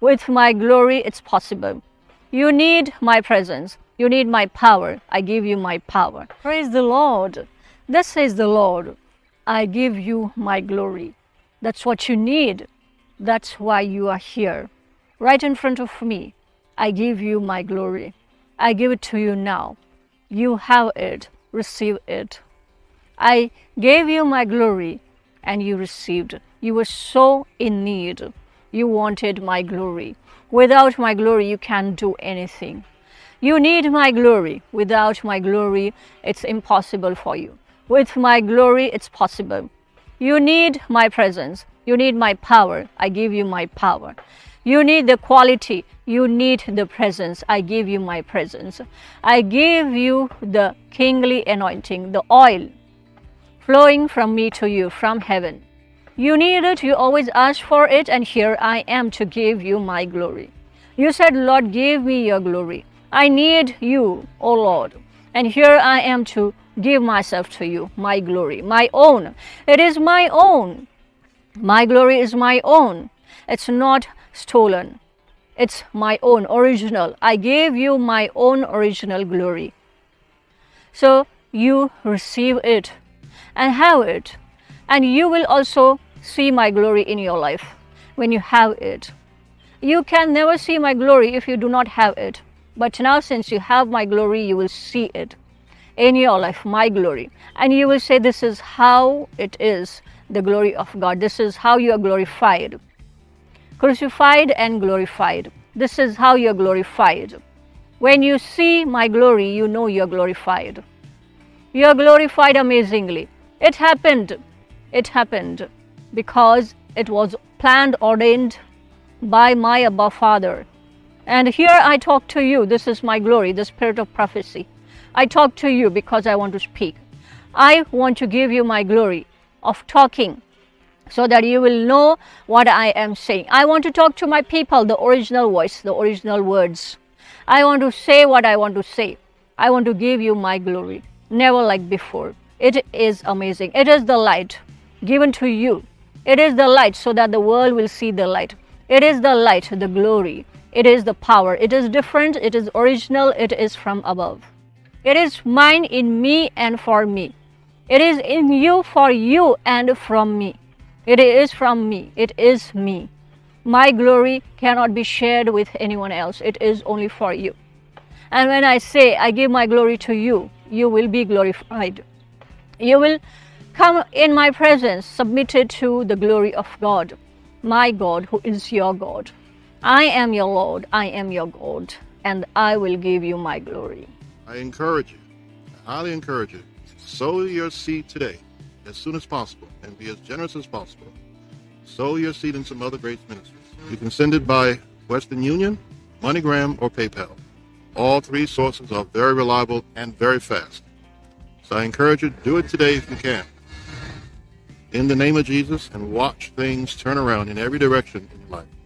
With my glory, it's possible. You need my presence. You need my power. I give you my power. Praise the Lord. This is the Lord. I give you my glory. That's what you need. That's why you are here. Right in front of me. I give you my glory. I give it to you now. You have it. Receive it. I gave you my glory and you received. You were so in need. You wanted my glory. Without my glory, you can't do anything. You need my glory. Without my glory, it's impossible for you. With my glory, it's possible. You need my presence. You need my power. I give you my power. You need the quality. You need the presence. I give you my presence. I give you the kingly anointing, the oil flowing from me to you, from heaven. You need it, you always ask for it, and here I am to give you my glory. You said, Lord, give me your glory. I need you, O Lord. And here I am to give myself to you, my glory, my own. It is my own. My glory is my own. It's not stolen. It's my own, original. I gave you my own original glory. So you receive it and have it. And you will also see my glory in your life when you have it. You can never see my glory if you do not have it. But now since you have my glory, you will see it in your life, my glory. And you will say, this is how it is, the glory of God. This is how you are glorified. Crucified and glorified. This is how you are glorified. When you see my glory, you know you are glorified. You are glorified amazingly. It happened. It happened because it was planned, ordained by my above Father. And here I talk to you. This is my glory, the spirit of prophecy. I talk to you because I want to speak. I want to give you my glory of talking so that you will know what I am saying. I want to talk to my people, the original voice, the original words. I want to say what I want to say. I want to give you my glory, never like before. It is amazing. It is the light given to you. It is the light so that the world will see the light. It is the light, the glory. It is the power. It is different. It is original. It is from above. It is mine in me and for me. It is in you, for you, and from me. It is from me. It is me. My glory cannot be shared with anyone else. It is only for you. And when I say I give my glory to you, you will be glorified. You will come in my presence, submitted to the glory of God, my God, who is your God. I am your Lord, I am your God, and I will give you my glory. I encourage you, I highly encourage you, sow your seed today as soon as possible and be as generous as possible. Sow your seed in some other great ministries. You can send it by Western Union, Money Gram, or PayPal. All three sources are very reliable and very fast. So I encourage you to do it today if you can. In the name of Jesus, and watch things turn around in every direction in your life.